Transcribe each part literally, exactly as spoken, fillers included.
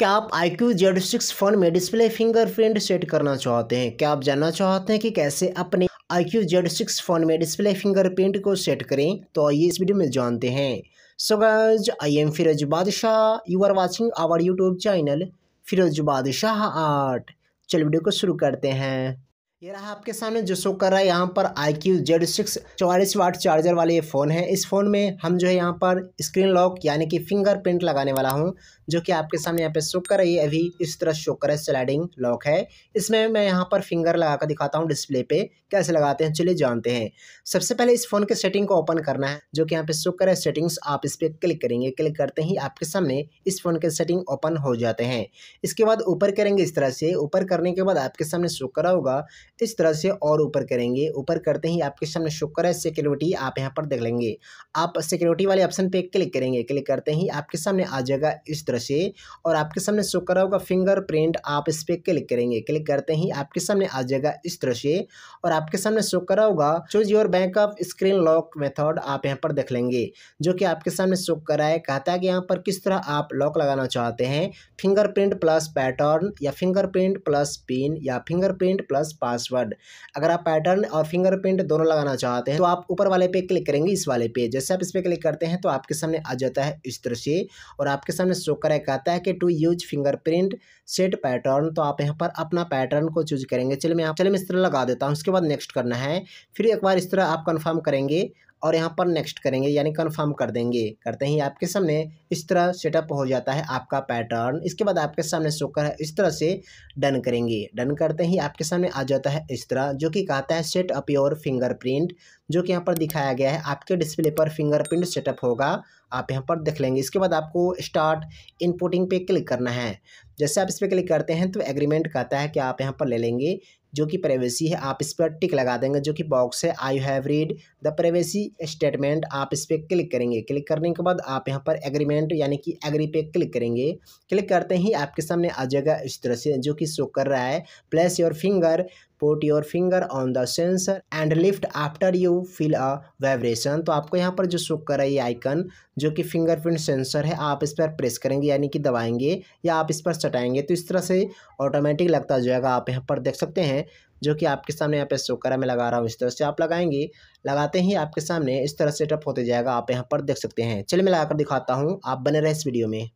क्या आप iQOO Z six phone में डिस्प्ले फिंगरप्रिंट सेट करना चाहते हैं? क्या आप जानना चाहते हैं कि कैसे अपने iQOO Z सिक्स फ़ोन में डिस्प्ले फिंगरप्रिंट को सेट करें? तो आइए इस वीडियो में जानते हैं। So guys, I am Firoz Badshah, you are watching our YouTube channel Firoz Badshah art. चल वीडियो को शुरू करते हैं। ये रहा आपके सामने जो शो कर रहा है, यहाँ पर iQOO Z सिक्स चौवालीस वाट चार्जर वाले ये फ़ोन है। इस फ़ोन में हम जो है यहाँ पर स्क्रीन लॉक यानी कि फिंगरप्रिंट लगाने वाला हूँ, जो कि आपके सामने यहाँ पे शो कर रही है। अभी इस तरह शो कर रहा है, स्लाइडिंग लॉक है। इसमें मैं यहाँ पर फिंगर लगा कर दिखाता हूँ डिस्प्ले पे कैसे लगाते हैं, चलिए जानते हैं। सबसे पहले इस फ़ोन के सेटिंग को ओपन करना है, जो कि यहाँ पे शो कर रहा है सेटिंग्स। आप इस पर क्लिक करेंगे, क्लिक करते ही आपके सामने इस फ़ोन के सेटिंग ओपन हो जाते हैं। इसके बाद ऊपर करेंगे इस तरह से, ऊपर करने के बाद आपके सामने शो कर रहा होगा इस तरह से, और ऊपर करेंगे। ऊपर करते ही आपके सामने शो कर रहा है सिक्योरिटी, आप यहाँ पर देख लेंगे। आप सिक्योरिटी वाले ऑप्शन पे क्लिक करेंगे, क्लिक करते ही आपके सामने आ जाएगा इस तरह से, और आपके सामने शो कर रहा होगा फिंगरप्रिंट, आप इस पर क्लिक करेंगे। क्लिक करते ही आपके सामने आ जाएगा इस तरह से, और आपके सामने शो कर रहा होगा choose your backup screen lock method, आप यहाँ पर देख लेंगे, जो कि आपके सामने शो कर रहा है। कहता है कि यहाँ पर किस तरह आप लॉक लगाना चाहते हैं, फिंगरप्रिंट प्लस पैटर्न या फिंगरप्रिंट प्लस पिन या फिंगरप्रिंट प्लस पासवर्ड। अगर आप पैटर्न और फिंगरप्रिंट दोनों लगाना चाहते हैं तो आप ऊपर वाले पे क्लिक करेंगे, इस वाले पे। जैसे आप इस पे क्लिक करते हैं तो आपके सामने आ जाता है इस तरह से, और आपके सामने शो कर कहता है कि to use fingerprint set pattern, तो आप यहाँ पर अपना पैटर्न को चूज करेंगे। चलिए मैं चलिए मैं इस तरह लगा देता हूँ। उसके बाद नेक्स्ट करना है, फिर एक बार इस तरह आप कन्फर्म करेंगे और यहाँ पर नेक्स्ट करेंगे यानी कंफर्म कर देंगे। करते ही आपके सामने इस तरह सेटअप हो जाता है आपका पैटर्न। इसके बाद आपके सामने शो कर है इस तरह से, डन करेंगे। डन करते ही आपके सामने आ जाता है इस तरह, जो कि कहता है सेट अप योर फिंगरप्रिंट, जो कि यहाँ पर दिखाया गया है। आपके डिस्प्ले पर फिंगरप्रिंट सेटअप होगा, आप यहाँ पर देख लेंगे। इसके बाद आपको स्टार्ट इनपुटिंग पे क्लिक करना है। जैसे आप इस पर क्लिक करते हैं तो एग्रीमेंट कहता है कि आप यहाँ पर ले लेंगे, जो कि प्राइवेसी है, आप इस पर टिक लगा देंगे, जो कि बॉक्स है I have read the privacy statement, आप इस पर क्लिक करेंगे। क्लिक करने के बाद आप यहाँ पर एग्रीमेंट यानी कि एग्री पे क्लिक करेंगे। क्लिक करते ही आपके सामने आ जाएगा इस तरह से, जो कि शो कर रहा है place your finger, put your finger on the sensor and lift after you feel a vibration. तो आपको यहाँ पर जो शो कर रहा है ये आइकन, जो कि फिंगरप्रिंट सेंसर है, आप इस पर प्रेस करेंगे यानी कि दबाएंगे, या आप इस पर सटाएंगे तो इस तरह से ऑटोमेटिक लगता जाएगा। आप यहाँ पर देख सकते हैं, जो कि आपके सामने यहाँ पे शो कर रहा है। मैं लगा रहा हूँ इस तरह से, आप लगाएंगे। लगाते ही आपके सामने इस तरह सेटअप होते जाएगा, आप यहाँ पर देख सकते हैं। चलिए मैं लगाकर दिखाता हूँ, आप बने रहे इस वीडियो में।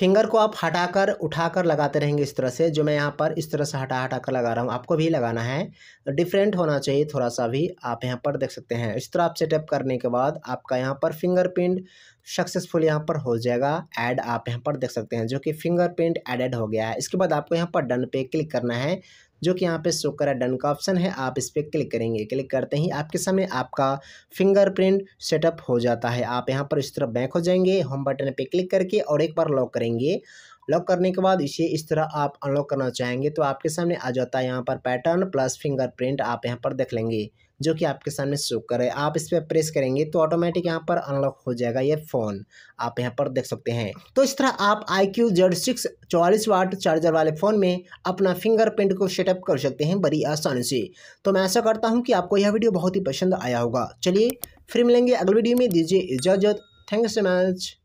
फिंगर को आप हटाकर उठाकर लगाते रहेंगे इस तरह से, जो मैं यहाँ पर इस तरह से हटा हटा कर लगा रहा हूँ। आपको भी लगाना है, डिफरेंट होना चाहिए थोड़ा सा भी, आप यहाँ पर देख सकते हैं। इस तरह आप सेटअप करने के बाद आपका यहाँ पर फिंगरप्रिंट सक्सेसफुल यहाँ पर हो जाएगा ऐड, आप यहाँ पर देख सकते हैं, जो कि फिंगरप्रिंट एडेड हो गया है। इसके बाद आपको यहाँ पर डन पे क्लिक करना है, जो कि यहाँ पे शो कर डन का ऑप्शन है, आप इस पर क्लिक करेंगे। क्लिक करते ही आपके सामने आपका फिंगरप्रिंट सेटअप हो जाता है। आप यहाँ पर इस तरह बैक हो जाएंगे, होम बटन पे क्लिक करके, और एक बार लॉक करेंगे। लॉक करने के बाद इसे इस तरह आप अनलॉक करना चाहेंगे तो आपके सामने आ जाता है यहाँ पर पैटर्न प्लस फिंगरप्रिंट, आप यहाँ पर देख लेंगे, जो कि आपके सामने शो करे। आप इस पर प्रेस करेंगे तो ऑटोमेटिक यहाँ पर अनलॉक हो जाएगा ये फ़ोन, आप यहाँ पर देख सकते हैं। तो इस तरह आप iQOO Z सिक्स चौवालीस वाट चार्जर वाले फ़ोन में अपना फिंगरप्रिंट को सेटअप कर सकते हैं बड़ी आसानी से। तो मैं ऐसा करता हूँ कि आपको यह वीडियो बहुत ही पसंद आया होगा। चलिए फिर मिलेंगे अगले वीडियो में, दीजिए इजाज़त। Thank you so much.